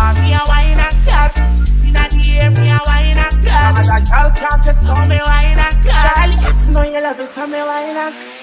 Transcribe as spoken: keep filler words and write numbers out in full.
want me a wine and cut. In a day, me a wine and cut. As a girl can't tell me wine and cut. Charlie, it's no you love it, tell me wine and cut.